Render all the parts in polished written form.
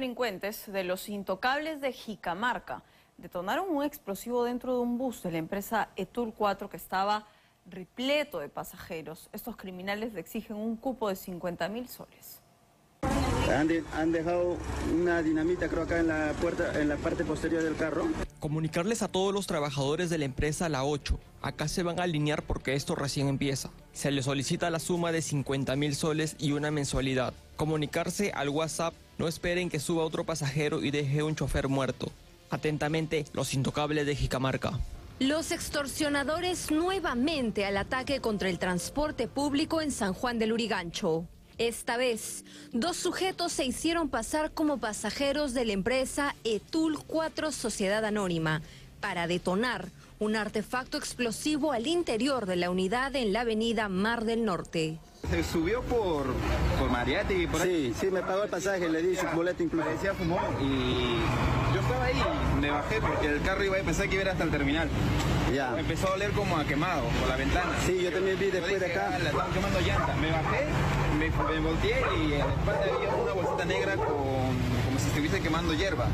Delincuentes de Los Intocables de Jicamarca detonaron un explosivo dentro de un bus de la empresa ETUL 4 que estaba repleto de pasajeros. Estos criminales le exigen un cupo de 50.000 soles. Han dejado una dinamita, creo, acá en la puerta, en la parte posterior del carro. Comunicarles a todos los trabajadores de la empresa La 8. Acá se van a alinear porque esto recién empieza. Se les solicita la suma de 50.000 soles y una mensualidad. Comunicarse al WhatsApp. No esperen que suba otro pasajero y deje un chofer muerto. Atentamente, Los Intocables de Jicamarca. Los extorsionadores nuevamente al ataque contra el transporte público en San Juan de Lurigancho. Esta vez, dos sujetos se hicieron pasar como pasajeros de la empresa ETUL 4 Sociedad Anónima para detonar un artefacto explosivo al interior de la unidad en la avenida Mar del Norte. Se subió por Mariati. Por ahí. Sí, me pagó el pasaje, le di su boleto incluso. Parecía fumón y yo estaba ahí, me bajé porque el carro iba a empezar que iba a ir hasta el terminal. Ya. Empezó a oler como a quemado por la ventana. Sí, yo también vi después de acá. La estaban quemando llanta. Me bajé, me volteé y a la espalda había una bolsita negra como si estuviese quemando hierba.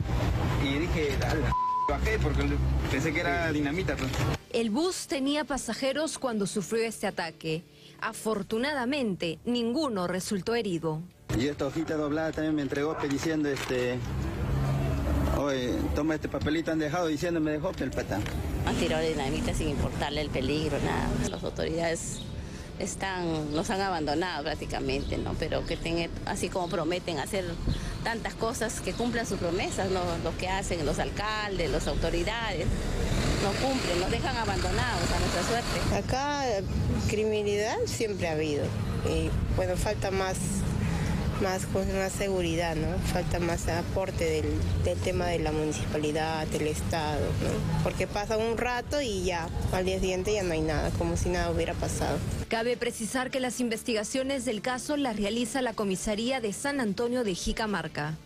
Y dije, dale. Bajé porque pensé que era dinamita. El bus tenía pasajeros cuando sufrió este ataque. Afortunadamente, ninguno resultó herido. Y esta hojita doblada también me entregó diciendo, oye, toma este papelito, han dejado diciendo, me dejó el patán. Han tirado dinamita sin importarle el peligro, nada. Las autoridades nos han abandonado prácticamente, ¿no? Pero que tengan, así como prometen hacer tantas cosas, que cumplan sus promesas, ¿no? Lo que hacen los alcaldes, las autoridades, no cumplen, nos dejan abandonados a nuestra suerte. Acá criminalidad siempre ha habido, y bueno, falta más seguridad, ¿no? Falta más aporte del tema de la municipalidad, del Estado, ¿no? Porque pasa un rato y ya, al día siguiente ya no hay nada, como si nada hubiera pasado. Cabe precisar que las investigaciones del caso las realiza la comisaría de San Antonio de Jicamarca.